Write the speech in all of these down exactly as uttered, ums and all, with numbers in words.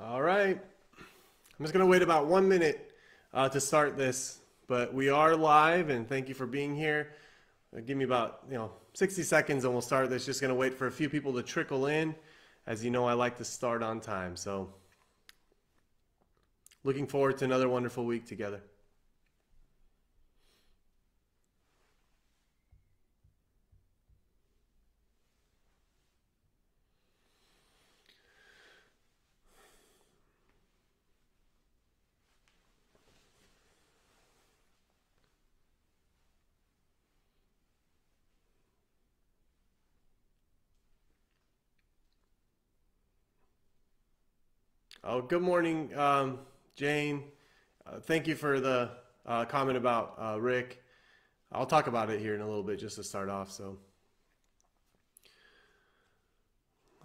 All right. I'm just going to wait about one minute uh, to start this, but we are live and thank you for being here. Uh, give me about, you know, sixty seconds and we'll start this. Just going to wait for a few people to trickle in. As you know, I like to start on time. So looking forward to another wonderful week together. Oh, good morning, um, Jane. Uh, thank you for the uh, comment about uh, Rick. I'll talk about it here in a little bit just to start off. So,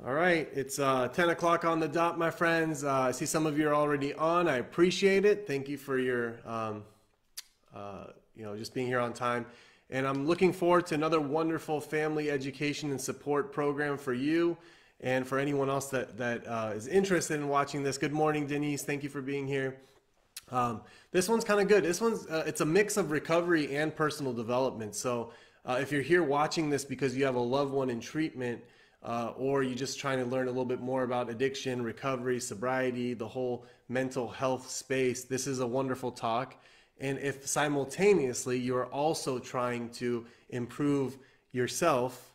all right, it's uh, ten o'clock on the dot, my friends. Uh, I see some of you are already on. I appreciate it. Thank you for your, um, uh, you know, just being here on time. And I'm looking forward to another wonderful family education and support program for you. And for anyone else that, that uh, is interested in watching this, good morning, Denise. Thank you for being here. Um, this one's kind of good. This one's, uh, it's a mix of recovery and personal development. So uh, if you're here watching this because you have a loved one in treatment, uh, or you're just trying to learn a little bit more about addiction, recovery, sobriety, the whole mental health space, this is a wonderful talk. And if simultaneously you're also trying to improve yourself,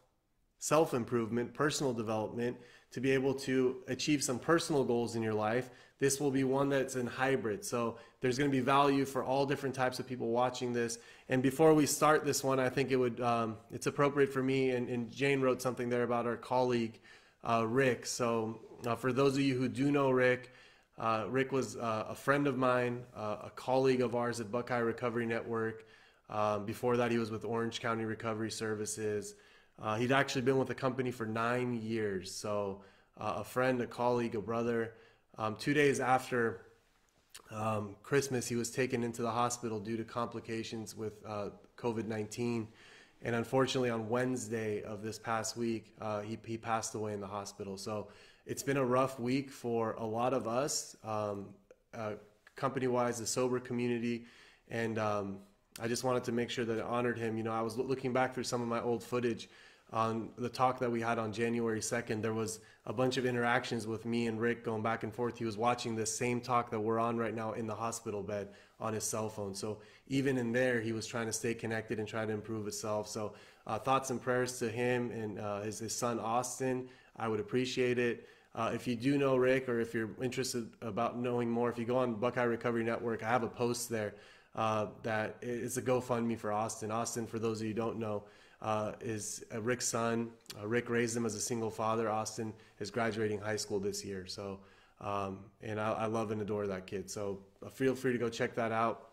self-improvement, personal development, to be able to achieve some personal goals in your life, this will be one that's in hybrid. So there's going to be value for all different types of people watching this. And before we start this one, I think it would um, it's appropriate for me, and, and Jane wrote something there about our colleague, uh, Rick. So uh, for those of you who do know Rick, uh, Rick was uh, a friend of mine, uh, a colleague of ours at Buckeye Recovery Network. Um, before that, he was with Orange County Recovery Services. Uh, he'd actually been with the company for nine years. So uh, a friend, a colleague, a brother. Um, two days after um, Christmas, he was taken into the hospital due to complications with uh, COVID nineteen. And unfortunately, on Wednesday of this past week, uh, he, he passed away in the hospital. So it's been a rough week for a lot of us, um, uh, company-wise, the sober community. And um, I just wanted to make sure that it honored him. You know, I was looking back through some of my old footage on the talk that we had on January second. There was a bunch of interactions with me and Rick going back and forth. He was watching this same talk that we're on right now in the hospital bed on his cell phone. So even in there, he was trying to stay connected and try to improve himself. So uh, thoughts and prayers to him and uh, his, his son, Austin. I would appreciate it. Uh, if you do know Rick, or if you're interested about knowing more, if you go on Buckeye Recovery Network, I have a post there. Uh, that is a GoFundMe for Austin. Austin, for those of you who don't know, uh, is uh, Rick's son. Uh, Rick raised him as a single father. Austin is graduating high school this year. So, um, and I, I love and adore that kid. So uh, feel free to go check that out.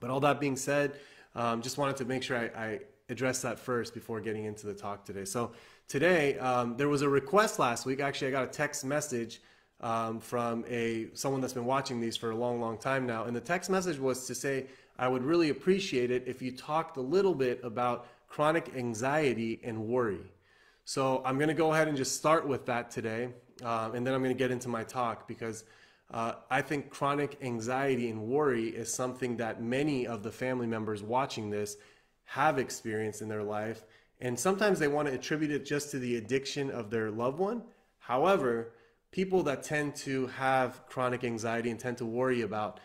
But all that being said, um, just wanted to make sure I, I address that first before getting into the talk today. So today, um, there was a request last week. Actually, I got a text message Um, from a someone that's been watching these for a long, long time now. And the text message was to say, I would really appreciate it if you talked a little bit about chronic anxiety and worry. So I'm going to go ahead and just start with that today. Uh, and then I'm going to get into my talk, because uh, I think chronic anxiety and worry is something that many of the family members watching this have experienced in their life. And sometimes they want to attribute it just to the addiction of their loved one. However, people that tend to have chronic anxiety and tend to worry about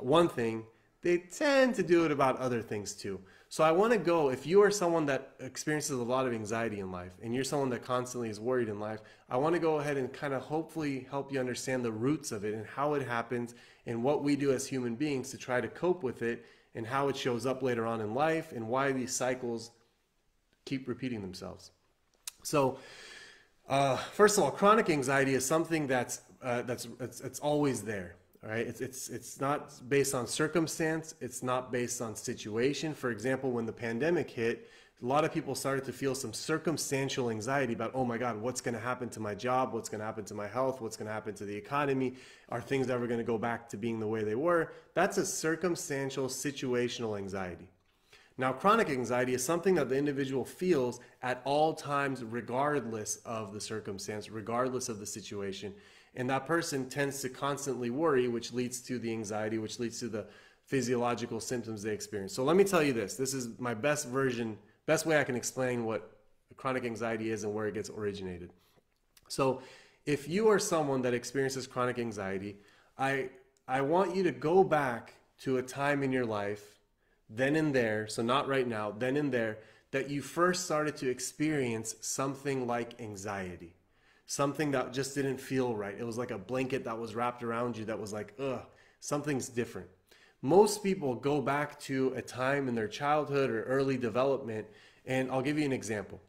one thing, they tend to do it about other things too. So I want to go, if you are someone that experiences a lot of anxiety in life, and you're someone that constantly is worried in life, I want to go ahead and kind of hopefully help you understand the roots of it and how it happens and what we do as human beings to try to cope with it and how it shows up later on in life and why these cycles keep repeating themselves. So, Uh, first of all, chronic anxiety is something that's uh, that's it's, it's always there. All right, it's it's it's not based on circumstance. It's not based on situation. For example, when the pandemic hit, a lot of people started to feel some circumstantial anxiety about, oh my God, what's going to happen to my job? What's going to happen to my health? What's going to happen to the economy? Are things ever going to go back to being the way they were? That's a circumstantial, situational anxiety. Now, chronic anxiety is something that the individual feels at all times, regardless of the circumstance, regardless of the situation. And that person tends to constantly worry, which leads to the anxiety, which leads to the physiological symptoms they experience. So let me tell you this. This is my best version, best way I can explain what chronic anxiety is and where it gets originated. So if you are someone that experiences chronic anxiety, I, I want you to go back to a time in your life, then and there, so not right now, then and there, that you first started to experience something like anxiety. Something that just didn't feel right. It was like a blanket that was wrapped around you that was like, ugh, something's different. Most people go back to a time in their childhood or early development, and I'll give you an example.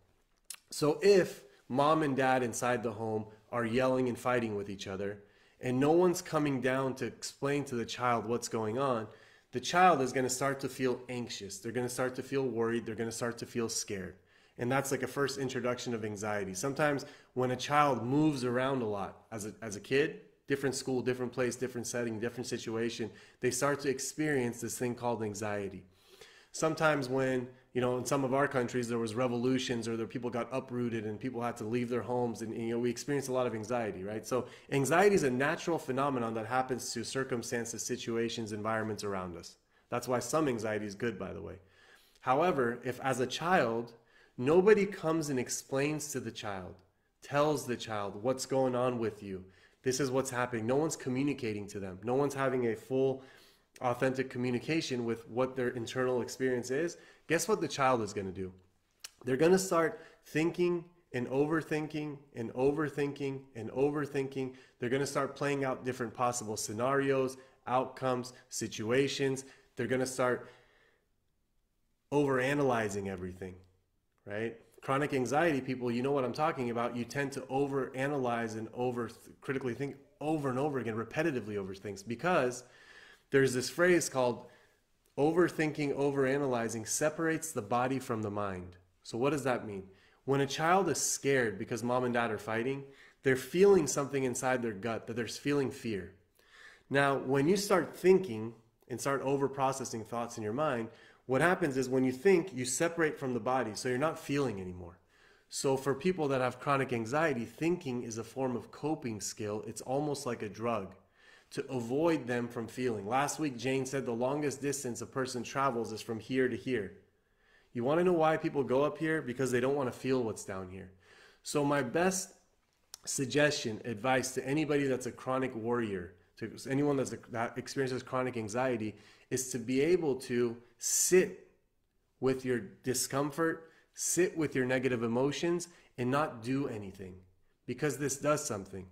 So if mom and dad inside the home are yelling and fighting with each other, and no one's coming down to explain to the child what's going on, the child is going to start to feel anxious. They're going to start to feel worried. They're going to start to feel scared. And that's like a first introduction of anxiety. Sometimes when a child moves around a lot as a, as a kid, different school, different place, different setting, different situation, they start to experience this thing called anxiety. Sometimes when, you know, in some of our countries, there was revolutions or the people got uprooted and people had to leave their homes, and, you know, we experienced a lot of anxiety, right? So anxiety is a natural phenomenon that happens to circumstances, situations, environments around us. That's why some anxiety is good, by the way. However, if as a child, nobody comes and explains to the child, tells the child what's going on with you. This is what's happening. No one's communicating to them. No one's having a full, authentic communication with what their internal experience is. Guess what the child is going to do? They're going to start thinking and overthinking and overthinking and overthinking. They're going to start playing out different possible scenarios, outcomes, situations. They're going to start overanalyzing everything. Right? Chronic anxiety people, you know what I'm talking about. You tend to overanalyze and over critically think over and over again, repetitively over things, because there's this phrase called overthinking, overanalyzing separates the body from the mind. So what does that mean? When a child is scared because mom and dad are fighting, they're feeling something inside their gut, that they're feeling fear. Now, when you start thinking and start over processing thoughts in your mind, what happens is when you think, you separate from the body, so you're not feeling anymore. So for people that have chronic anxiety, thinking is a form of coping skill. It's almost like a drug to avoid them from feeling. Last week, Jane said the longest distance a person travels is from here to here. You want to know why people go up here? Because they don't want to feel what's down here. So my best suggestion, advice to anybody that's a chronic warrior, to anyone that's a, that experiences chronic anxiety, is to be able to sit with your discomfort, sit with your negative emotions, and not do anything, because this does something,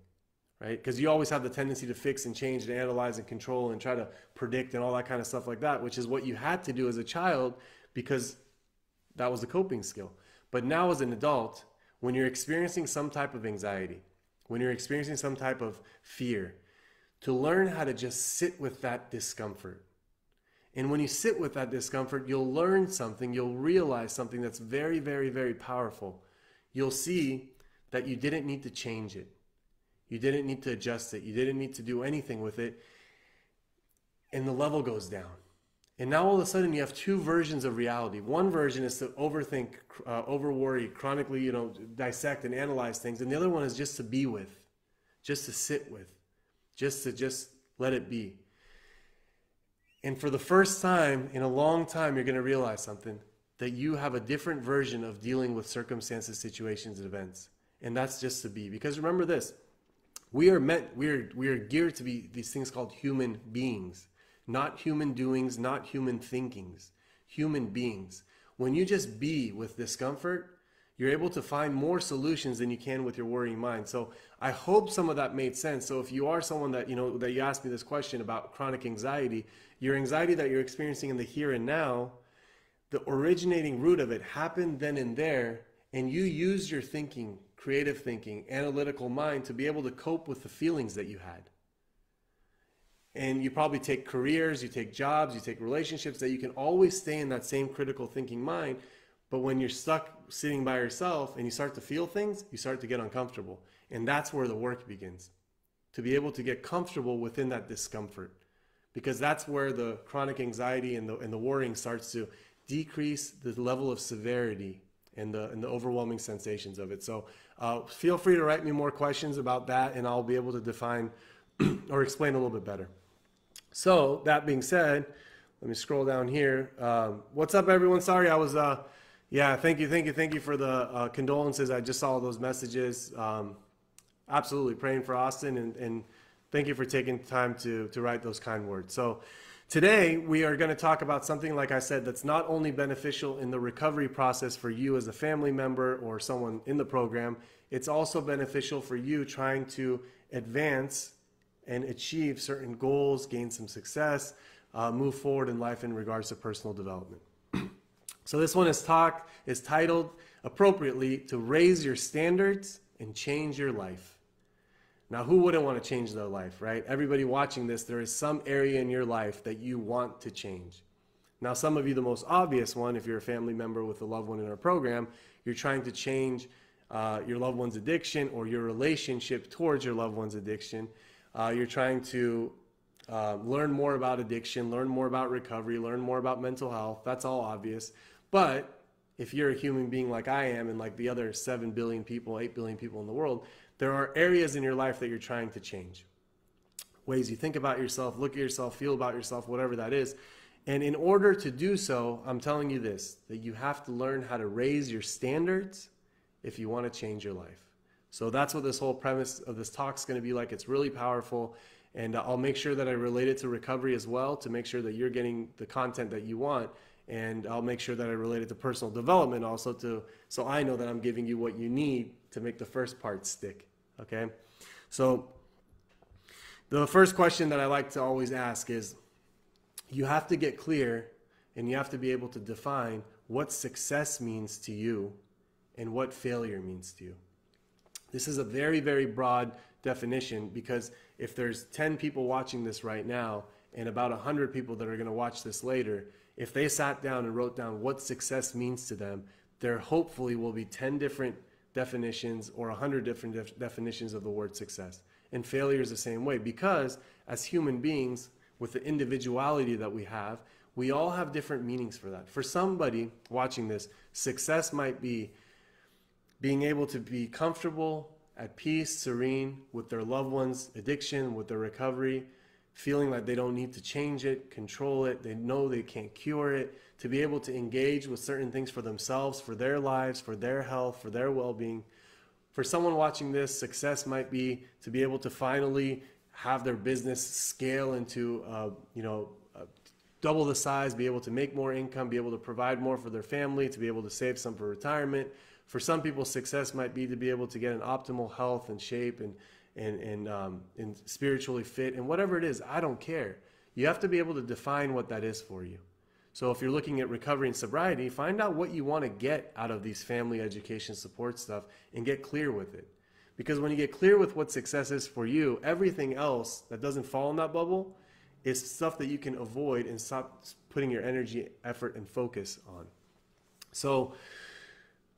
right? Because you always have the tendency to fix and change and analyze and control and try to predict and all that kind of stuff like that, which is what you had to do as a child because that was the coping skill. But now as an adult, when you're experiencing some type of anxiety, when you're experiencing some type of fear, to learn how to just sit with that discomfort. And when you sit with that discomfort, you'll learn something, you'll realize something that's very, very, very powerful. You'll see that you didn't need to change it. You didn't need to adjust it. You didn't need to do anything with it. And the level goes down. And now all of a sudden you have two versions of reality. One version is to overthink, uh, over-worry, chronically, you know, dissect and analyze things. And the other one is just to be with, just to sit with. Just to just let it be. And for the first time in a long time, you're going to realize something, that you have a different version of dealing with circumstances, situations, and events. And that's just to be. Because remember this, we are meant, we are, we are geared to be these things called human beings, not human doings, not human thinkings, human beings. When you just be with discomfort, you're able to find more solutions than you can with your worrying mind. So I hope some of that made sense. So if you are someone that, you know, that you asked me this question about chronic anxiety, your anxiety that you're experiencing in the here and now, the originating root of it happened then and there, and you used your thinking, creative thinking, analytical mind to be able to cope with the feelings that you had. And you probably take careers, you take jobs, you take relationships that you can always stay in that same critical thinking mind. But when you're stuck sitting by yourself and you start to feel things, you start to get uncomfortable. And that's where the work begins, to be able to get comfortable within that discomfort, because that's where the chronic anxiety and the, and the worrying starts to decrease the level of severity and the, and the overwhelming sensations of it. So uh, feel free to write me more questions about that, and I'll be able to define or explain a little bit better. So that being said, let me scroll down here. Um, what's up, everyone? Sorry, I was, uh, yeah, thank you, thank you, thank you for the uh, condolences. I just saw those messages. Um, absolutely praying for Austin, and, and thank you for taking time to, to write those kind words. So today we are gonna talk about something, like I said, that's not only beneficial in the recovery process for you as a family member or someone in the program, it's also beneficial for you trying to advance and achieve certain goals, gain some success, uh, move forward in life in regards to personal development. So this one is talk is titled appropriately, to raise your standards and change your life. Now, who wouldn't want to change their life, right? Everybody watching this, there is some area in your life that you want to change. Now, some of you, the most obvious one, if you're a family member with a loved one in our program, you're trying to change uh, your loved one's addiction or your relationship towards your loved one's addiction. Uh, you're trying to uh, learn more about addiction, learn more about recovery, learn more about mental health. That's all obvious. But if you're a human being like I am, and like the other seven billion people, eight billion people in the world, there are areas in your life that you're trying to change. Ways you think about yourself, look at yourself, feel about yourself, whatever that is. And in order to do so, I'm telling you this, that you have to learn how to raise your standards if you want to change your life. So that's what this whole premise of this talk is going to be like. It's really powerful. And I'll make sure that I relate it to recovery as well, to make sure that you're getting the content that you want. And I'll make sure that I relate it to personal development also, to, so I know that I'm giving you what you need to make the first part stick. Okay, so the first question that I like to always ask is, you have to get clear and you have to be able to define what success means to you and what failure means to you. This is a very, very broad definition, because if there's ten people watching this right now and about one hundred people that are going to watch this later, if they sat down and wrote down what success means to them, there hopefully will be ten different definitions or one hundred different def definitions of the word success. And failure is the same way, because as human beings with the individuality that we have, we all have different meanings for that. For somebody watching this, success might be being able to be comfortable, at peace, serene with their loved one's addiction, with their recovery, feeling like they don't need to change it, control it, they know they can't cure it, to be able to engage with certain things for themselves, for their lives, for their health, for their well-being. For someone watching this, success might be to be able to finally have their business scale into, uh, you know, uh, double the size, be able to make more income, be able to provide more for their family, to be able to save some for retirement. For some people, success might be to be able to get an optimal health and shape and and and, um, and spiritually fit, and whatever it is, I don't care. You have to be able to define what that is for you. So if you're looking at recovery and sobriety, find out what you want to get out of these family education support stuff and get clear with it. Because when you get clear with what success is for you, everything else that doesn't fall in that bubble is stuff that you can avoid and stop putting your energy, effort, and focus on. So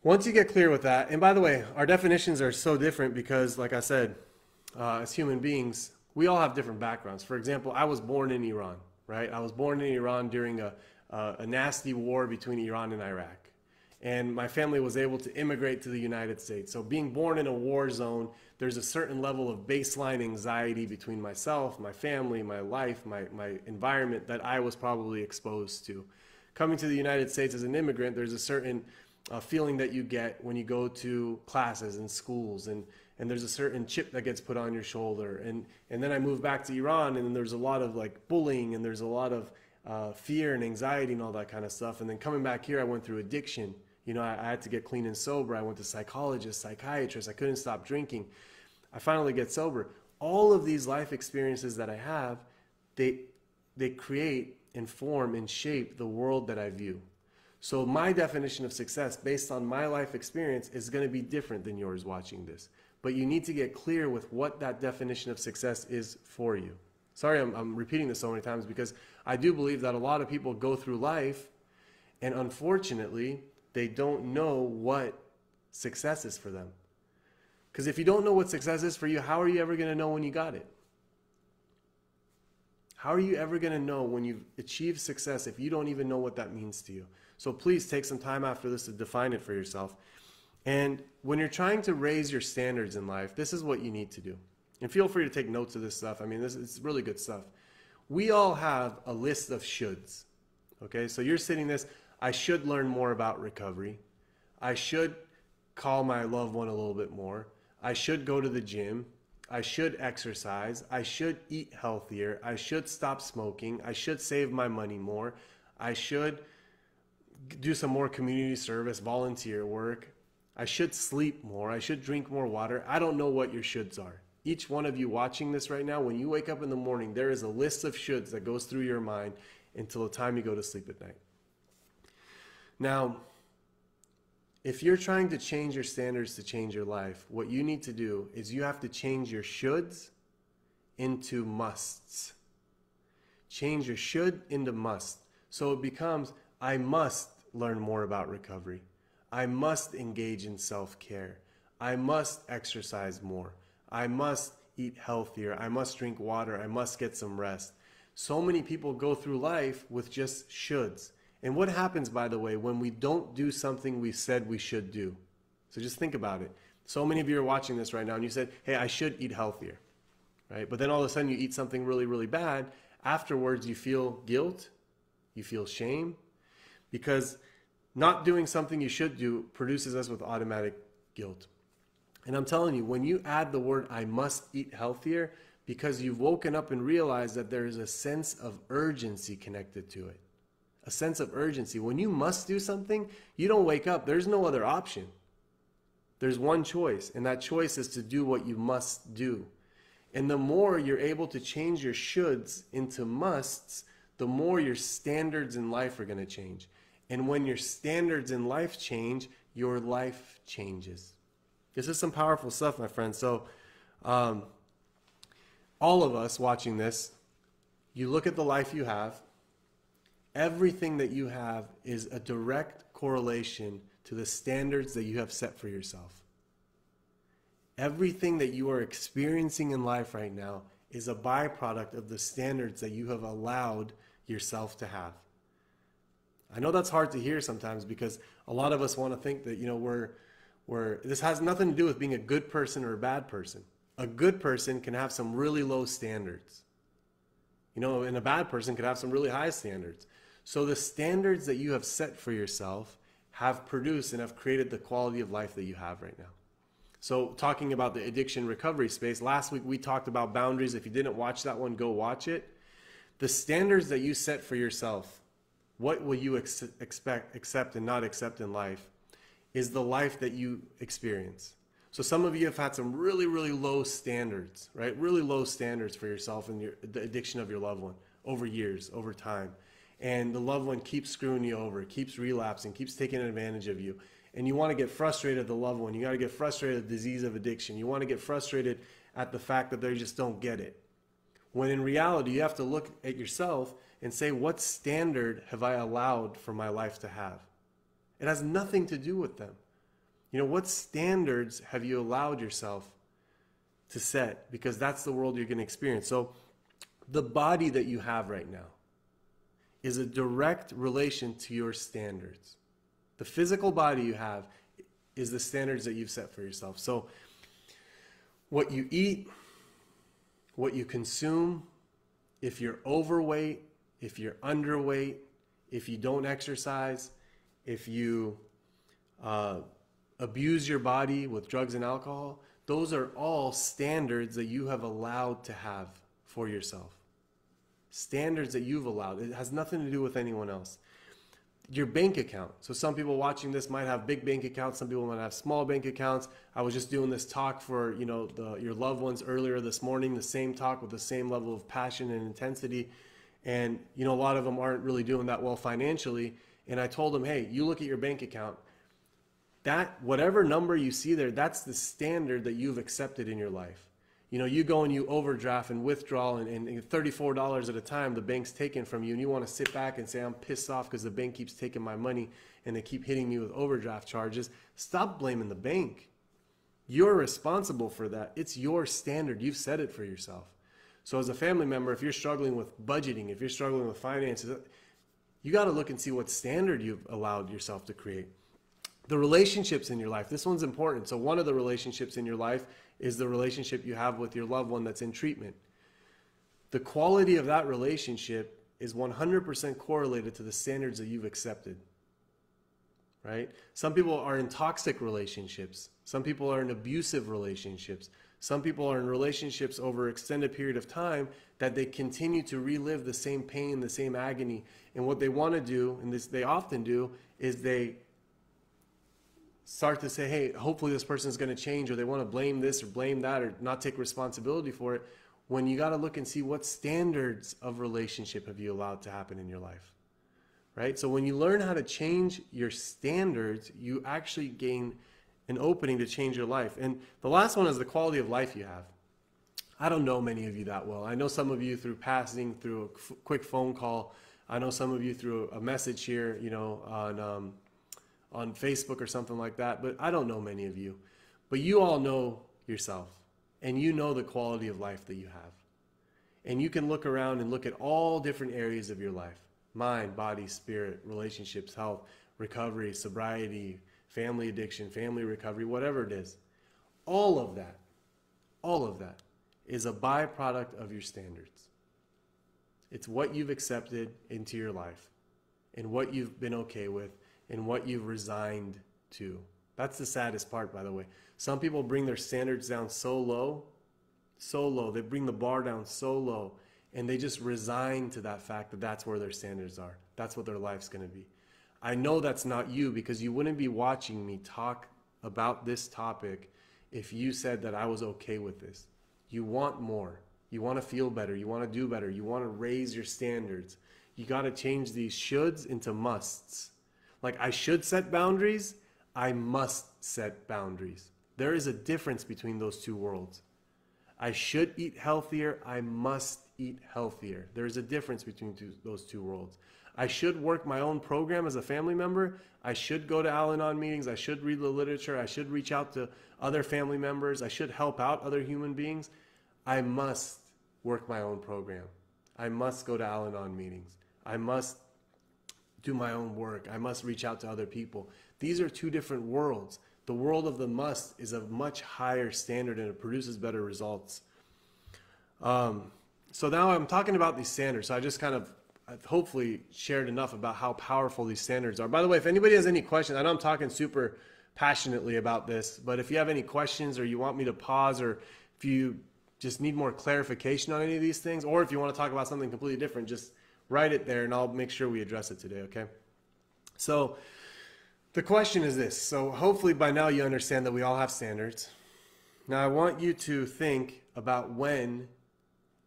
once you get clear with that, and by the way, our definitions are so different because, like I said, Uh, as human beings, we all have different backgrounds. For example, I was born in Iran, right? I was born in Iran during a, uh, a nasty war between Iran and Iraq. And my family was able to immigrate to the United States. So being born in a war zone, there's a certain level of baseline anxiety between myself, my family, my life, my, my environment that I was probably exposed to. Coming to the United States as an immigrant, there's a certain uh, feeling that you get when you go to classes and schools, and And there's a certain chip that gets put on your shoulder. And, and then I moved back to Iran, and there's a lot of like bullying, and there's a lot of uh, fear and anxiety and all that kind of stuff. And then coming back here, I went through addiction. You know, I, I had to get clean and sober. I went to psychologists, psychiatrists. I couldn't stop drinking. I finally get sober. All of these life experiences that I have, they, they create and form and shape the world that I view. So my definition of success based on my life experience is going to be different than yours watching this. But you need to get clear with what that definition of success is for you. Sorry, I'm, I'm repeating this so many times, because I do believe that a lot of people go through life and unfortunately, they don't know what success is for them. Because if you don't know what success is for you, how are you ever going to know when you got it? How are you ever going to know when you've achieved success if you don't even know what that means to you? So please take some time after this to define it for yourself. And when you're trying to raise your standards in life, this is what you need to do. And feel free to take notes of this stuff. I mean, this is really good stuff. We all have a list of shoulds. Okay, so you're sitting this, I should learn more about recovery. I should call my loved one a little bit more. I should go to the gym. I should exercise. I should eat healthier. I should stop smoking. I should save my money more. I should do some more community service, volunteer work. I should sleep more. I should drink more water. I don't know what your shoulds are. Each one of you watching this right now, when you wake up in the morning, there is a list of shoulds that goes through your mind until the time you go to sleep at night. Now, if you're trying to change your standards to change your life, what you need to do is you have to change your shoulds into musts. Change your should into must. So it becomes, I must learn more about recovery. I must engage in self-care. I must exercise more. I must eat healthier. I must drink water. I must get some rest. So many people go through life with just shoulds. And what happens, by the way, when we don't do something we said we should do? So just think about it. So many of you are watching this right now and you said, hey, I should eat healthier, right? But then all of a sudden you eat something really, really bad. Afterwards, you feel guilt. You feel shame. Because not doing something you should do produces us with automatic guilt. And I'm telling you, when you add the word, I must eat healthier, because you've woken up and realized that there is a sense of urgency connected to it. A sense of urgency. When you must do something, you don't wake up. There's no other option. There's one choice, and that choice is to do what you must do. And the more you're able to change your shoulds into musts, the more your standards in life are going to change. And when your standards in life change, your life changes. This is some powerful stuff, my friend. So um, all of us watching this, you look at the life you have. Everything that you have is a direct correlation to the standards that you have set for yourself. Everything that you are experiencing in life right now is a byproduct of the standards that you have allowed yourself to have. I know that's hard to hear sometimes, because a lot of us want to think that, you know, we're, we're, this has nothing to do with being a good person or a bad person. A good person can have some really low standards. You know, and a bad person could have some really high standards. So the standards that you have set for yourself have produced and have created the quality of life that you have right now. So talking about the addiction recovery space, last week we talked about boundaries. If you didn't watch that one, go watch it. The standards that you set for yourself, what will you ex expect, accept and not accept in life, is the life that you experience. So some of you have had some really, really low standards, right? Really low standards for yourself and your, the addiction of your loved one over years, over time. And the loved one keeps screwing you over, keeps relapsing, keeps taking advantage of you. And you want to get frustrated at the loved one. You got to get frustrated at the disease of addiction. You want to get frustrated at the fact that they just don't get it. When in reality, you have to look at yourself and say, what standard have I allowed for my life to have? It has nothing to do with them. You know, what standards have you allowed yourself to set? Because that's the world you're going to experience. So the body that you have right now is a direct relation to your standards. The physical body you have is the standards that you've set for yourself. So what you eat, what you consume, if you're overweight, if you're underweight, if you don't exercise, if you... Uh, abuse your body with drugs and alcohol, those are all standards that you have allowed to have for yourself. Standards that you've allowed. It has nothing to do with anyone else. Your bank account. So some people watching this might have big bank accounts. Some people might have small bank accounts. I was just doing this talk for, you know, the, your loved ones earlier this morning, the same talk with the same level of passion and intensity. And, you know, a lot of them aren't really doing that well financially. And I told them, hey, you look at your bank account. That, whatever number you see there, that's the standard that you've accepted in your life. You know, you go and you overdraft and withdraw, and, and thirty-four dollars at a time, the bank's taken from you, and you want to sit back and say, I'm pissed off because the bank keeps taking my money and they keep hitting me with overdraft charges. Stop blaming the bank. You're responsible for that. It's your standard. You've set it for yourself. So as a family member, if you're struggling with budgeting, if you're struggling with finances, you got to look and see what standard you've allowed yourself to create. The relationships in your life, this one's important. So one of the relationships in your life is the relationship you have with your loved one that's in treatment. The quality of that relationship is one hundred percent correlated to the standards that you've accepted, right? Some people are in toxic relationships. Some people are in abusive relationships. Some people are in relationships over an extended period of time that they continue to relive the same pain, the same agony. And what they want to do, and this they often do, is they start to say, hey, hopefully this person is going to change, or they want to blame this or blame that or not take responsibility for it, when you got to look and see what standards of relationship have you allowed to happen in your life, right? So when you learn how to change your standards, you actually gain an opening to change your life. And the last one is the quality of life you have. I don't know many of you that well. I know some of you through passing, through a quick phone call. I know some of you through a message here, you know, on um, on Facebook or something like that, but I don't know many of you. But you all know yourself, and you know the quality of life that you have. And you can look around and look at all different areas of your life: mind, body, spirit, relationships, health, recovery, sobriety, family addiction, family recovery, whatever it is. All of that, all of that is a byproduct of your standards. It's what you've accepted into your life, and what you've been okay with, and what you've resigned to. That's the saddest part, by the way. Some people bring their standards down so low, so low, they bring the bar down so low, and they just resign to that fact that that's where their standards are. That's what their life's going to be. I know that's not you, because you wouldn't be watching me talk about this topic if you said that I was okay with this. You want more. You want to feel better. You want to do better. You want to raise your standards. You got to change these shoulds into musts. Like, I should set boundaries, I must set boundaries. There is a difference between those two worlds. I should eat healthier, I must eat healthier. There is a difference between two, those two worlds. I should work my own program as a family member, I should go to Al-Anon meetings, I should read the literature, I should reach out to other family members, I should help out other human beings. I must work my own program. I must go to Al-Anon meetings. I must do my own work. I must reach out to other people. These are two different worlds. The world of the must is a much higher standard, and it produces better results. Um, so now I'm talking about these standards. So I just kind of, I've hopefully shared enough about how powerful these standards are. By the way, if anybody has any questions, I know I'm talking super passionately about this, but if you have any questions, or you want me to pause, or if you just need more clarification on any of these things, or if you want to talk about something completely different, just write it there and I'll make sure we address it today, okay? So the question is this. So hopefully by now you understand that we all have standards. Now I want you to think about when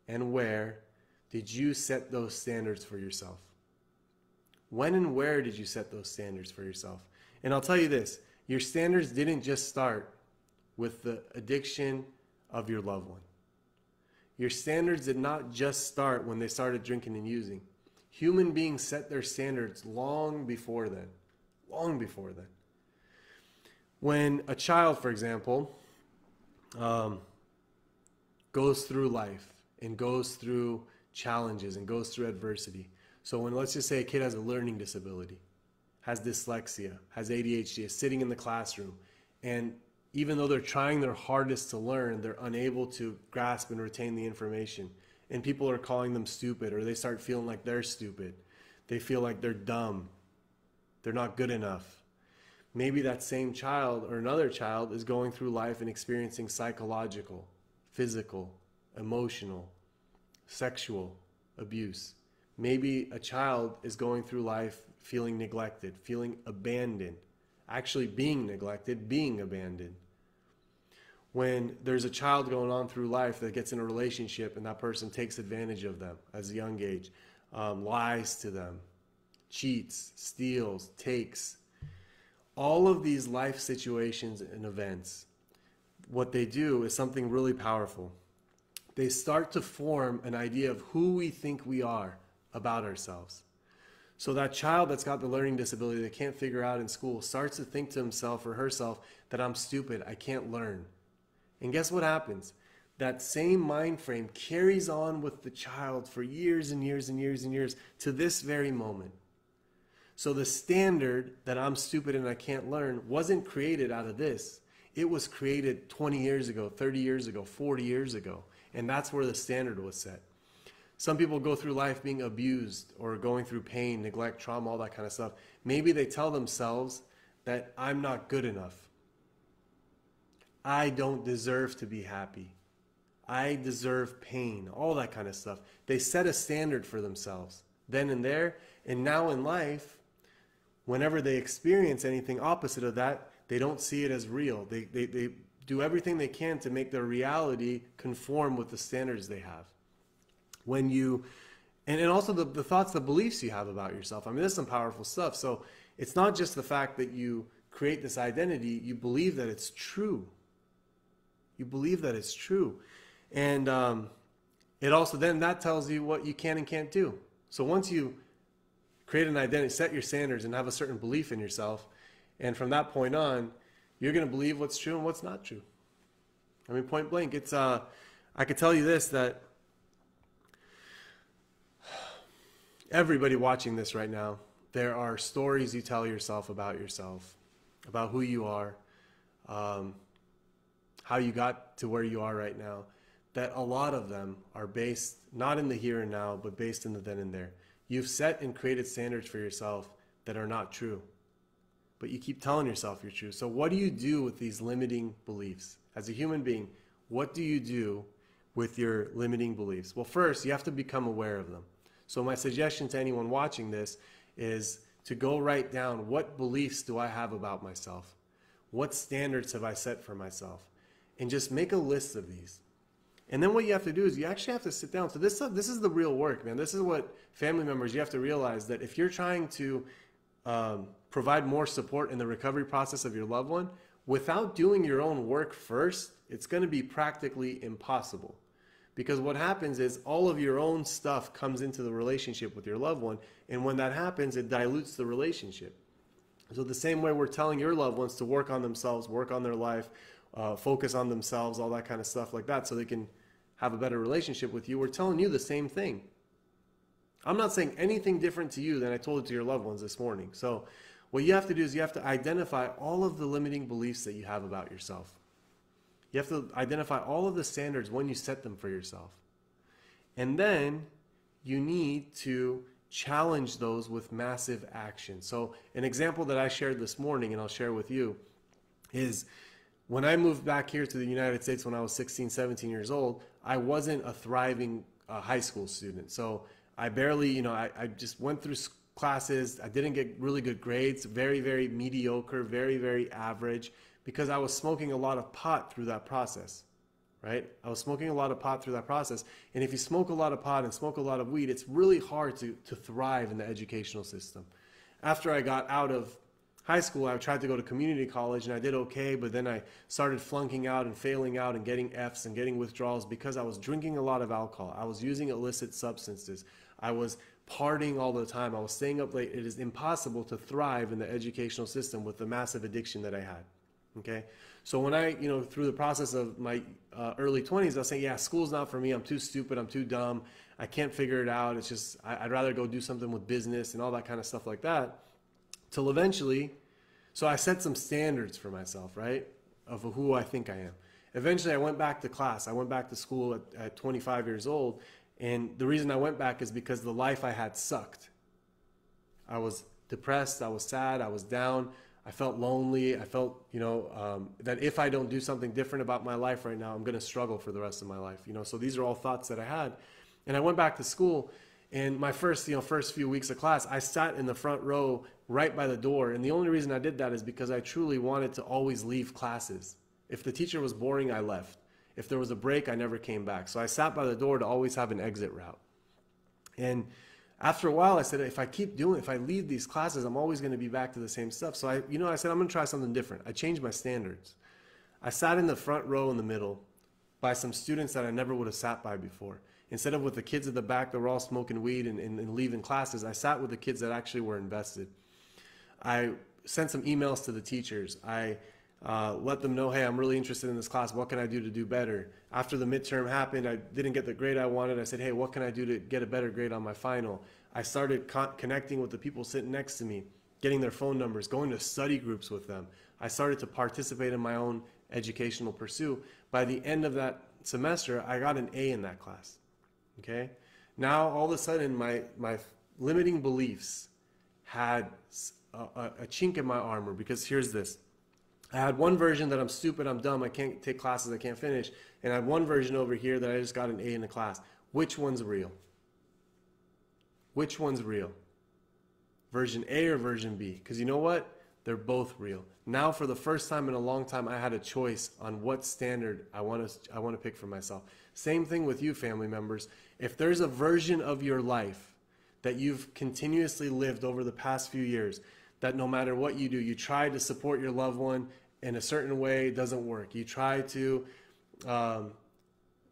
and where did you set those standards for yourself? When and where did you set those standards for yourself? And I'll tell you this, your standards didn't just start with the addiction of your loved one. Your standards did not just start when they started drinking and using. Human beings set their standards long before then, long before then. When a child, for example, um, goes through life and goes through challenges and goes through adversity. So when, let's just say a kid has a learning disability, has dyslexia, has A D H D, is sitting in the classroom, and even though they're trying their hardest to learn, they're unable to grasp and retain the information. And people are calling them stupid, or they start feeling like they're stupid. They feel like they're dumb. They're not good enough. Maybe that same child or another child is going through life and experiencing psychological, physical, emotional, sexual abuse. Maybe a child is going through life feeling neglected, feeling abandoned, actually being neglected, being abandoned. When there's a child going on through life that gets in a relationship and that person takes advantage of them as a young age, um, lies to them, cheats, steals, takes. All of these life situations and events, what they do is something really powerful. They start to form an idea of who we think we are about ourselves. So that child that's got the learning disability they can't figure out in school starts to think to himself or herself that I'm stupid, I can't learn. And guess what happens? That same mind frame carries on with the child for years and years and years and years to this very moment. So the standard that I'm stupid and I can't learn wasn't created out of this. It was created twenty years ago, thirty years ago, forty years ago. And that's where the standard was set. Some people go through life being abused or going through pain, neglect, trauma, all that kind of stuff. Maybe they tell themselves that I'm not good enough. I don't deserve to be happy. I deserve pain, all that kind of stuff. They set a standard for themselves then and there. And now in life, whenever they experience anything opposite of that, they don't see it as real. They, they, they do everything they can to make their reality conform with the standards they have. When you, and, and also the, the thoughts, the beliefs you have about yourself. I mean, there's some powerful stuff. So it's not just the fact that you create this identity, you believe that it's true. You believe that it's true. And um, it also then that tells you what you can and can't do. So once you create an identity, set your standards and have a certain belief in yourself, and from that point on, you're going to believe what's true and what's not true. I mean, point blank, it's, uh, I could tell you this, that everybody watching this right now, there are stories you tell yourself about yourself, about who you are, um, how you got to where you are right now, that a lot of them are based not in the here and now, but based in the then and there. You've set and created standards for yourself that are not true, but you keep telling yourself you're true. So what do you do with these limiting beliefs? As a human being, what do you do with your limiting beliefs? Well, first, you have to become aware of them. So my suggestion to anyone watching this is to go write down, what beliefs do I have about myself? What standards have I set for myself? And just make a list of these. And then what you have to do is you actually have to sit down. So this, this is the real work, man. This is what family members, you have to realize that if you're trying to um, provide more support in the recovery process of your loved one, without doing your own work first, it's going to be practically impossible. Because what happens is all of your own stuff comes into the relationship with your loved one. And when that happens, it dilutes the relationship. So the same way we're telling your loved ones to work on themselves, work on their life, Uh, focus on themselves, all that kind of stuff like that, so they can have a better relationship with you. We're telling you the same thing. I'm not saying anything different to you than I told it to your loved ones this morning. So what you have to do is you have to identify all of the limiting beliefs that you have about yourself. You have to identify all of the standards when you set them for yourself. And then you need to challenge those with massive action. So an example that I shared this morning, and I'll share with you, is when I moved back here to the United States when I was sixteen, seventeen years old, I wasn't a thriving uh, high school student. So I barely, you know, I, I just went through classes. I didn't get really good grades, very, very mediocre, very, very average, because I was smoking a lot of pot through that process, right? I was smoking a lot of pot through that process. And if you smoke a lot of pot and smoke a lot of weed, it's really hard to, to thrive in the educational system. After I got out of high school, I tried to go to community college and I did okay, but then I started flunking out and failing out and getting F's and getting withdrawals because I was drinking a lot of alcohol. I was using illicit substances. I was partying all the time. I was staying up late. It is impossible to thrive in the educational system with the massive addiction that I had. Okay. So when I, you know, through the process of my uh, early twenties, I was saying, yeah, school's not for me. I'm too stupid. I'm too dumb. I can't figure it out. It's just, I, I'd rather go do something with business and all that kind of stuff like that. Till eventually, so I set some standards for myself, right, of who I think I am. Eventually, I went back to class. I went back to school at, at twenty-five years old, and the reason I went back is because the life I had sucked. I was depressed. I was sad. I was down. I felt lonely. I felt, you know, um, that if I don't do something different about my life right now, I'm going to struggle for the rest of my life, you know. So these are all thoughts that I had, and I went back to school. And my first, you know, first few weeks of class, I sat in the front row right by the door. And the only reason I did that is because I truly wanted to always leave classes. If the teacher was boring, I left. If there was a break, I never came back. So I sat by the door to always have an exit route. And after a while, I said, if I keep doing, if I leave these classes, I'm always going to be back to the same stuff. So I, you know, I said, I'm going to try something different. I changed my standards. I sat in the front row in the middle by some students that I never would have sat by before. Instead of with the kids at the back that were all smoking weed and, and, and leaving classes, I sat with the kids that actually were invested. I sent some emails to the teachers. I uh, let them know, hey, I'm really interested in this class. What can I do to do better? After the midterm happened, I didn't get the grade I wanted. I said, hey, what can I do to get a better grade on my final? I started con connecting with the people sitting next to me, getting their phone numbers, going to study groups with them. I started to participate in my own educational pursuit. By the end of that semester, I got an A in that class. Okay? Now, all of a sudden, my, my limiting beliefs had a, a, a chink in my armor, because here's this. I had one version that I'm stupid, I'm dumb, I can't take classes, I can't finish. And I had one version over here that I just got an A in a class. Which one's real? Which one's real? Version A or version B? Because you know what? They're both real. Now, for the first time in a long time, I had a choice on what standard I want to, I want to pick for myself. Same thing with you, family members. If there's a version of your life that you've continuously lived over the past few years, that no matter what you do, you try to support your loved one in a certain way, it doesn't work. You try to, um,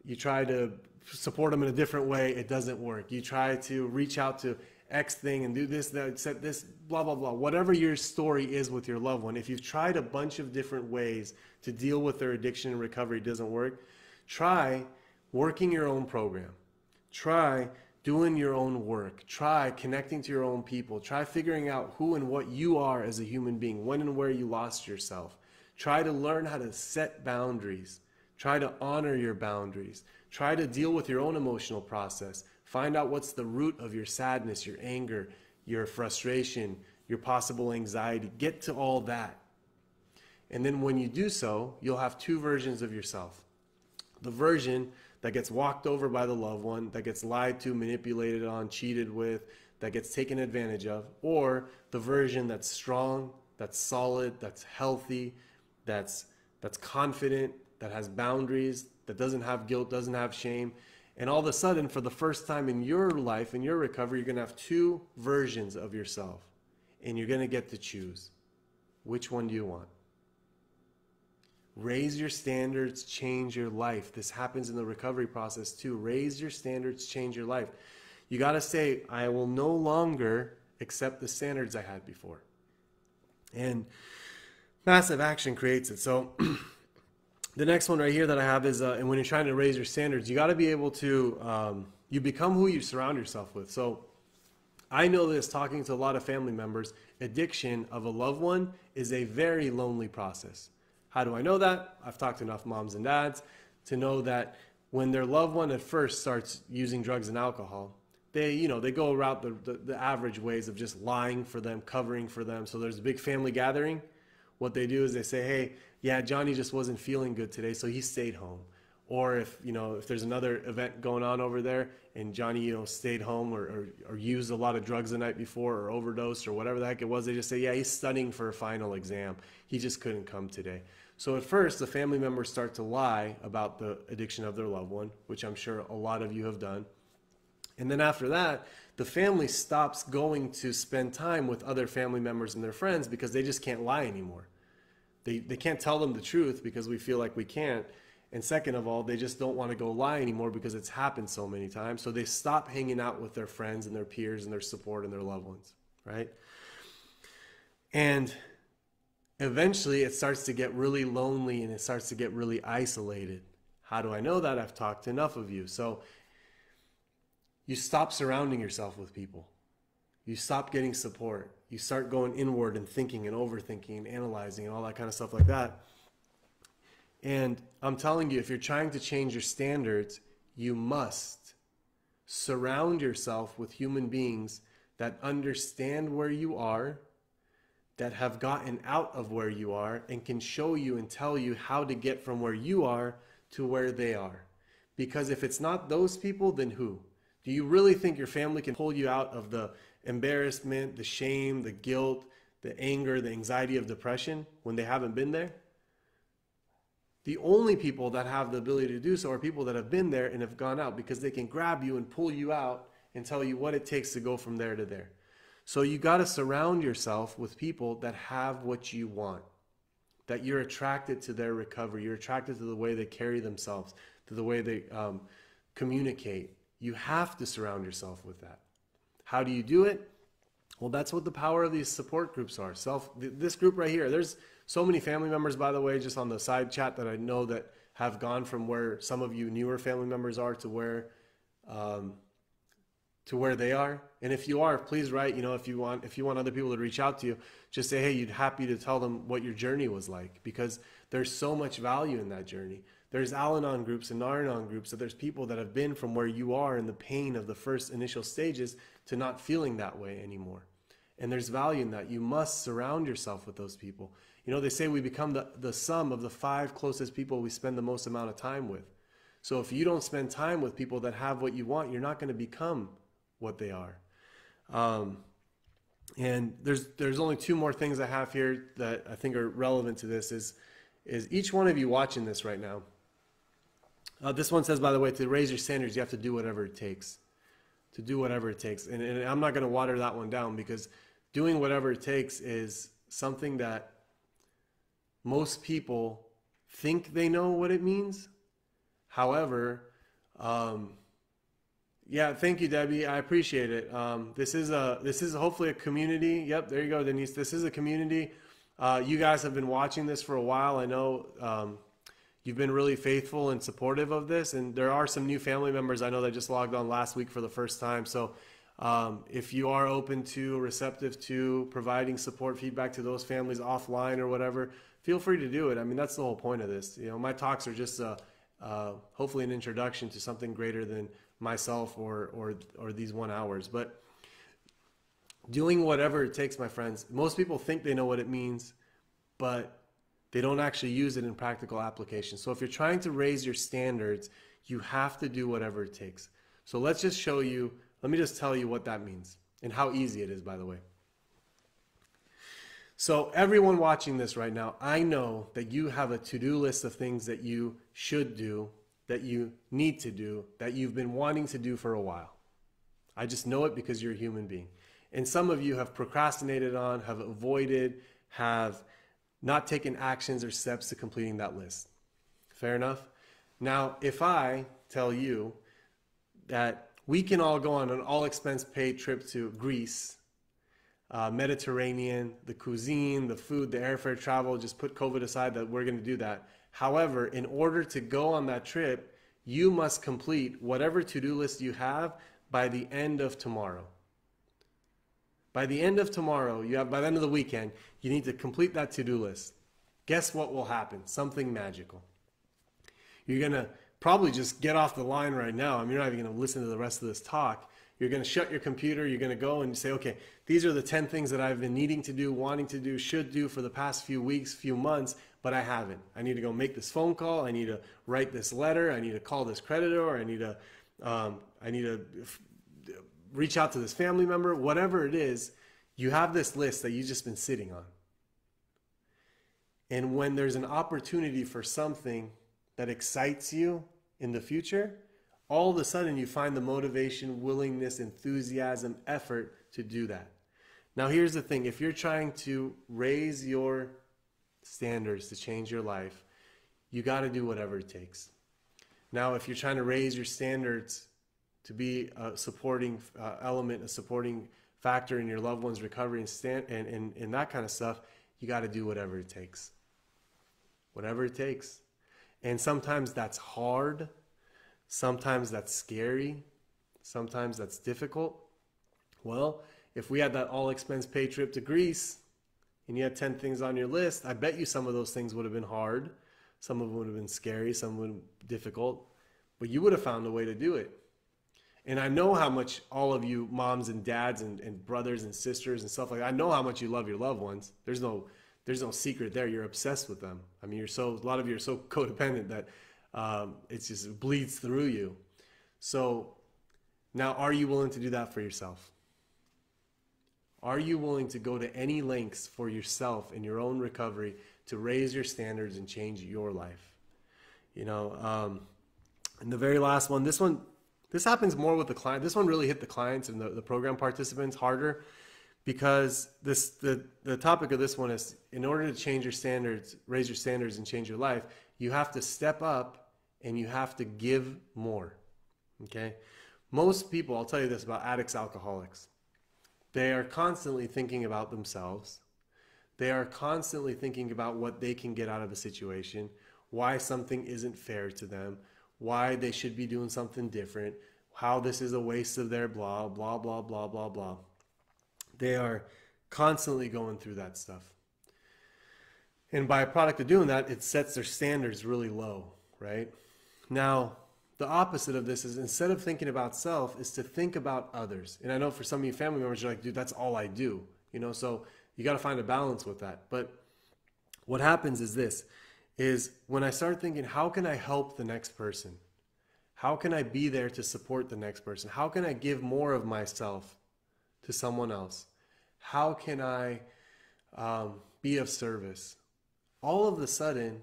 you try to support them in a different way, it doesn't work. You try to reach out to X thing and do this, that, set this, blah, blah, blah. Whatever your story is with your loved one, if you've tried a bunch of different ways to deal with their addiction and recovery doesn't work, try working your own program. Try doing your own work. Try connecting to your own people. Try figuring out who and what you are as a human being, when and where you lost yourself. Try to learn how to set boundaries. Try to honor your boundaries. Try to deal with your own emotional process. Find out what's the root of your sadness, your anger, your frustration, your possible anxiety. Get to all that. And then when you do so, you'll have two versions of yourself. The version that gets walked over by the loved one, that gets lied to, manipulated on, cheated with, that gets taken advantage of, or the version that's strong, that's solid, that's healthy, that's, that's confident, that has boundaries, that doesn't have guilt, doesn't have shame. And all of a sudden, for the first time in your life, in your recovery, you're going to have two versions of yourself. And you're going to get to choose. Which one do you want? Raise your standards, change your life. This happens in the recovery process too. Raise your standards, change your life. You got to say, I will no longer accept the standards I had before. And massive action creates it. So the next one right here that I have is, uh, and when you're trying to raise your standards, you got to be able to, um, you become who you surround yourself with. So I know this, talking to a lot of family members, addiction of a loved one is a very lonely process. How do I know that? I've talked to enough moms and dads to know that when their loved one at first starts using drugs and alcohol, they, you know, they go around the, the, the average ways of just lying for them, covering for them. So there's a big family gathering. What they do is they say, hey, yeah, Johnny just wasn't feeling good today, so he stayed home. Or if, you know, if there's another event going on over there and Johnny, you know, stayed home or, or, or used a lot of drugs the night before or overdosed or whatever the heck it was, they just say, yeah, he's studying for a final exam. He just couldn't come today. So at first, the family members start to lie about the addiction of their loved one, which I'm sure a lot of you have done. And then after that, the family stops going to spend time with other family members and their friends because they just can't lie anymore. They, they can't tell them the truth because we feel like we can't. And second of all, they just don't want to go lie anymore because it's happened so many times. So they stop hanging out with their friends and their peers and their support and their loved ones, right? And eventually it starts to get really lonely and it starts to get really isolated. How do I know that? I've talked to enough of you. So you stop surrounding yourself with people. You stop getting support. You start going inward and thinking and overthinking and analyzing and all that kind of stuff like that. And I'm telling you, if you're trying to change your standards, you must surround yourself with human beings that understand where you are, that have gotten out of where you are, and can show you and tell you how to get from where you are to where they are. Because if it's not those people, then who? Do you really think your family can pull you out of the embarrassment, the shame, the guilt, the anger, the anxiety of depression when they haven't been there? The only people that have the ability to do so are people that have been there and have gone out, because they can grab you and pull you out and tell you what it takes to go from there to there. So you got to surround yourself with people that have what you want, that you're attracted to their recovery. You're attracted to the way they carry themselves, to the way they um, communicate. You have to surround yourself with that. How do you do it? Well, that's what the power of these support groups are. Self, this group right here, there's So many family members, by the way, just on the side chat that I know that have gone from where some of you newer family members are to where um, to where they are. And if you are, please write, you know, if you want, if you want other people to reach out to you, just say, hey, you'd happy to tell them what your journey was like, because there's so much value in that journey. There's Al-Anon groups and Nar-Anon groups, so there's people that have been from where you are in the pain of the first initial stages to not feeling that way anymore. And there's value in that. You must surround yourself with those people. You know, they say we become the, the sum of the five closest people we spend the most amount of time with. So if you don't spend time with people that have what you want, you're not going to become what they are. Um, and there's there's only two more things I have here that I think are relevant to this. Is, is each one of you watching this right now, Uh, this one says, by the way, to raise your standards, you have to do whatever it takes. To do whatever it takes. And, and I'm not going to water that one down, because doing whatever it takes is something that most people think they know what it means. However, um, yeah, thank you, Debbie. I appreciate it. Um, this is a, this is hopefully a community. Yep, there you go, Denise. This is a community. Uh, you guys have been watching this for a while. I know... Um, You've been really faithful and supportive of this, and there are some new family members I know that just logged on last week for the first time. So um, if you are open to, receptive to, providing support, feedback to those families offline or whatever, feel free to do it. I mean, that's the whole point of this. You know, my talks are just uh, uh, hopefully an introduction to something greater than myself or, or, or these one hours. But doing whatever it takes, my friends. Most people think they know what it means, but they don't actually use it in practical application. So if you're trying to raise your standards, you have to do whatever it takes. So let's just show you, let me just tell you what that means and how easy it is, by the way. So everyone watching this right now, I know that you have a to-do list of things that you should do, that you need to do, that you've been wanting to do for a while. I just know it because you're a human being. And some of you have procrastinated on, have avoided, have not taking actions or steps to completing that list. Fair enough? Now, if I tell you that we can all go on an all-expense-paid trip to Greece, uh, Mediterranean, the cuisine, the food, the airfare, travel, just put COVID aside, that we're going to do that. However, in order to go on that trip, you must complete whatever to-do list you have by the end of tomorrow. By the end of tomorrow, you have, by the end of the weekend, you need to complete that to-do list. Guess what will happen? Something magical. You're going to probably just get off the line right now. I mean, you're not even going to listen to the rest of this talk. You're going to shut your computer. You're going to go and say, okay, these are the ten things that I've been needing to do, wanting to do, should do for the past few weeks, few months, but I haven't. I need to go make this phone call. I need to write this letter. I need to call this creditor. I need to, um, I need to... reach out to this family member, whatever it is. You have this list that you've just been sitting on. And when there's an opportunity for something that excites you in the future, all of a sudden you find the motivation, willingness, enthusiasm, effort to do that. Now here's the thing, if you're trying to raise your standards to change your life, you got to do whatever it takes. Now if you're trying to raise your standards to be a supporting uh, element, a supporting factor in your loved one's recovery and, stand, and, and, and that kind of stuff, you got to do whatever it takes. Whatever it takes. And sometimes that's hard. Sometimes that's scary. Sometimes that's difficult. Well, if we had that all-expense-paid trip to Greece and you had ten things on your list, I bet you some of those things would have been hard. Some of them would have been scary. Some would have been difficult. But you would have found a way to do it. And I know how much all of you moms and dads and, and brothers and sisters and stuff like that, I know how much you love your loved ones. There's no, there's no secret there. You're obsessed with them. I mean, you're so, a lot of you are so codependent that um, it just bleeds through you. So now, are you willing to do that for yourself? Are you willing to go to any lengths for yourself and your own recovery to raise your standards and change your life? You know, um, and the very last one, this one, this happens more with the client. This one really hit the clients and the, the program participants harder, because this the, the topic of this one is, in order to change your standards, raise your standards and change your life, you have to step up and you have to give more, okay? Most people, I'll tell you this about addicts, alcoholics. They are constantly thinking about themselves. They are constantly thinking about what they can get out of a situation, why something isn't fair to them, why they should be doing something different, how this is a waste of their blah, blah, blah, blah, blah, blah. They are constantly going through that stuff. And by a product of doing that, it sets their standards really low, right? Now, the opposite of this is, instead of thinking about self, is to think about others. And I know for some of you family members, you're like, dude, that's all I do. You know, so you got to find a balance with that. But what happens is this, is when I start thinking, how can I help the next person? How can I be there to support the next person? How can I give more of myself to someone else? How can I um, be of service? All of a sudden,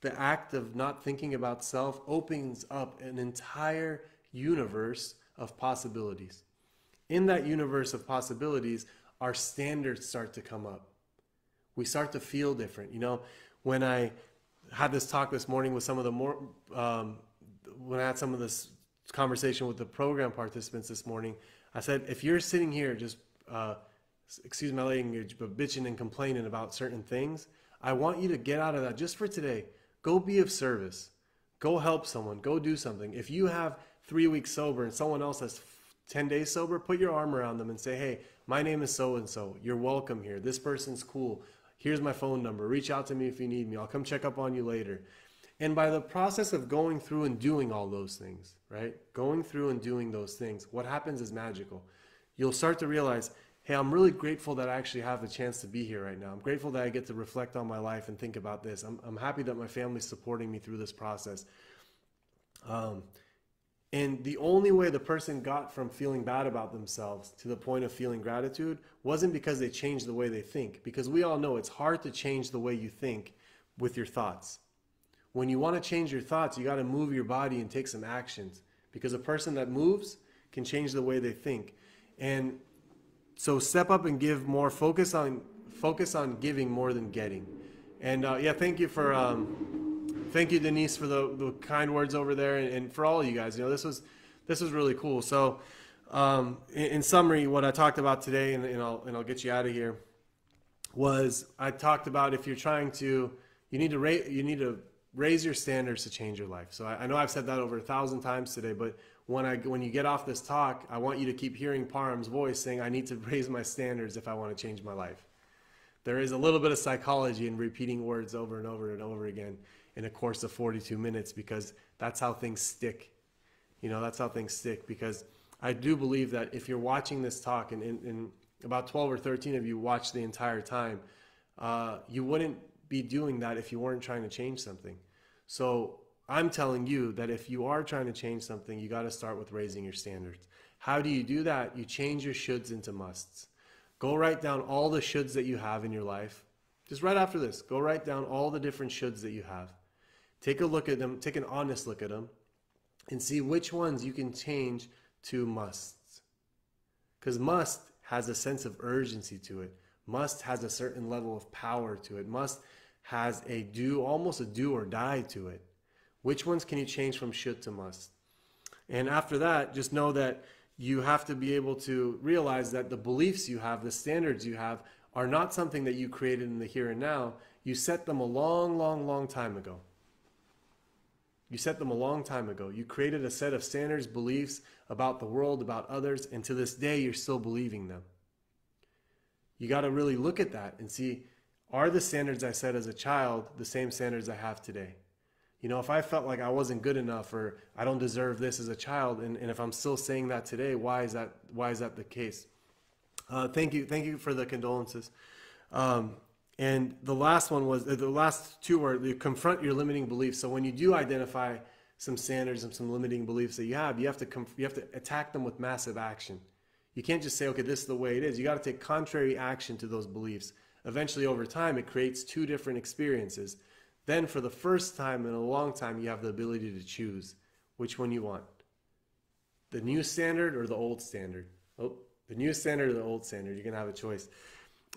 the act of not thinking about self opens up an entire universe of possibilities. In that universe of possibilities, our standards start to come up. We start to feel different. You know, when I had this talk this morning with some of the more, um, when I had some of this conversation with the program participants this morning, I said, if you're sitting here just, uh, excuse my language, but bitching and complaining about certain things, I want you to get out of that just for today. Go be of service. Go help someone. Go do something. If you have three weeks sober and someone else has ten days sober, put your arm around them and say, hey, my name is so-and-so. You're welcome here. This person's cool. Here's my phone number. Reach out to me if you need me. I'll come check up on you later. And by the process of going through and doing all those things, right? Going through and doing those things, what happens is magical. You'll start to realize, hey, I'm really grateful that I actually have the chance to be here right now. I'm grateful that I get to reflect on my life and think about this. I'm, I'm happy that my family's supporting me through this process. Um, and the only way the person got from feeling bad about themselves to the point of feeling gratitude wasn't because they changed the way they think, because we all know it's hard to change the way you think with your thoughts. When you want to change your thoughts, you got to move your body and take some actions, because a person that moves can change the way they think. And so step up and give more. Focus on focus on giving more than getting. And uh, yeah, thank you for um, thank you, Denise, for the, the kind words over there, and, and for all you guys. You know, this was this was really cool. So um, in, in summary, what I talked about today, and, and I'll and I'll get you out of here, was I talked about if you're trying to you need to ra you need to raise your standards to change your life. So I, I know I've said that over a thousand times today, but When, I, when you get off this talk, I want you to keep hearing Parham's voice saying, I need to raise my standards if I want to change my life. There is a little bit of psychology in repeating words over and over and over again in a course of forty-two minutes, because that's how things stick. You know, that's how things stick, because I do believe that if you're watching this talk, and, and, and about twelve or thirteen of you watched the entire time, uh, you wouldn't be doing that if you weren't trying to change something. So I'm telling you that if you are trying to change something, you got to start with raising your standards. How do you do that? You change your shoulds into musts. Go write down all the shoulds that you have in your life. Just right after this, go write down all the different shoulds that you have. Take a look at them, take an honest look at them, and see which ones you can change to musts. Because must has a sense of urgency to it. Must has a certain level of power to it. Must has a do, almost a do or die to it. Which ones can you change from should to must? And after that, just know that you have to be able to realize that the beliefs you have, the standards you have, are not something that you created in the here and now. You set them a long, long, long time ago. You set them a long time ago. You created a set of standards, beliefs about the world, about others, and to this day, you're still believing them. You got to really look at that and see, are the standards I set as a child the same standards I have today? You know, if I felt like I wasn't good enough or I don't deserve this as a child, and, and if I'm still saying that today, why is that, why is that the case? Uh, thank you. Thank you for the condolences. Um, and the last one was, the last two were you confront your limiting beliefs. So when you do identify some standards and some limiting beliefs that you have, you have to, you have to attack them with massive action. You can't just say, okay, this is the way it is. You got to take contrary action to those beliefs. Eventually, over time, it creates two different experiences. Then for the first time in a long time, you have the ability to choose which one you want. The new standard or the old standard? Oh, the new standard or the old standard. You're going to have a choice.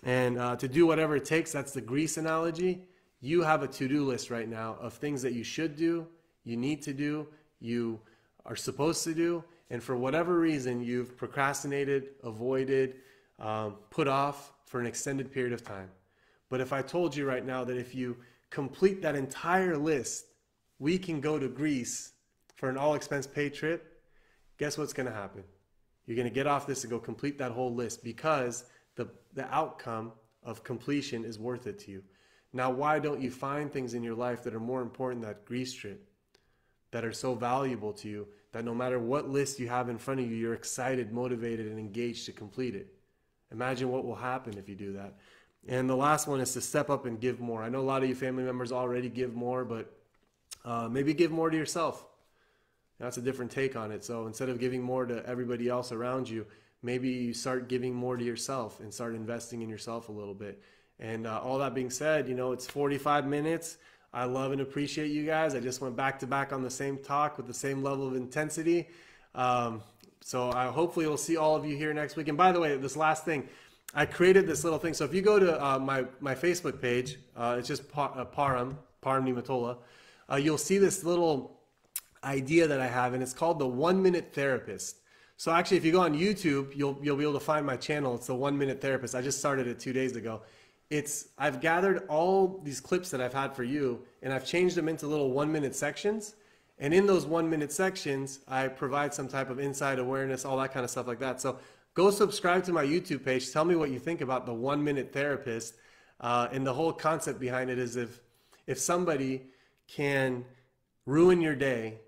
And uh, to do whatever it takes, that's the grease analogy. You have a to-do list right now of things that you should do, you need to do, you are supposed to do. And for whatever reason, you've procrastinated, avoided, um, put off for an extended period of time. But if I told you right now that if you complete that entire list, we can go to Greece for an all-expense paid trip, guess what's going to happen? You're going to get off this and go complete that whole list, because the, the outcome of completion is worth it to you. Now, why don't you find things in your life that are more important than that Greece trip, that are so valuable to you that no matter what list you have in front of you, you're excited, motivated, and engaged to complete it? Imagine what will happen if you do that. And the last one is to step up and give more. I know a lot of you family members already give more, but uh, maybe give more to yourself. That's a different take on it. So instead of giving more to everybody else around you, maybe you start giving more to yourself and start investing in yourself a little bit. And uh, all that being said, you know, it's forty-five minutes. I love and appreciate you guys. I just went back to back on the same talk with the same level of intensity. Um, so I hopefully we'll see all of you here next week. And by the way, this last thing, I created this little thing. So if you go to uh, my, my Facebook page, uh, it's just par uh, Parham, Parham Nematollah, uh, you'll see this little idea that I have, and it's called The one minute Therapist. So actually, if you go on YouTube, you'll, you'll be able to find my channel. It's The one minute Therapist. I just started it two days ago. It's, I've gathered all these clips that I've had for you, and I've changed them into little one minute sections. And in those one minute sections, I provide some type of insight, awareness, all that kind of stuff like that. So go subscribe to my YouTube page. Tell me what you think about The one minute Therapist. Uh, and the whole concept behind it is if, if somebody can ruin your day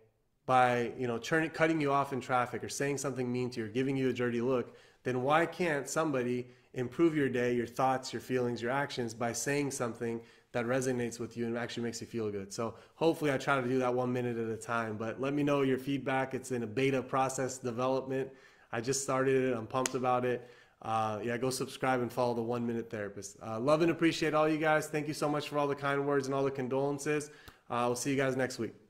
by, you know, turning, cutting you off in traffic or saying something mean to you or giving you a dirty look, then why can't somebody improve your day, your thoughts, your feelings, your actions by saying something that resonates with you and actually makes you feel good? So hopefully I try to do that one minute at a time, but let me know your feedback. It's in a beta process development. I just started it. I'm pumped about it. Uh, yeah, go subscribe and follow The one minute Therapist. Uh, love and appreciate all you guys. Thank you so much for all the kind words and all the condolences. Uh, we'll see you guys next week.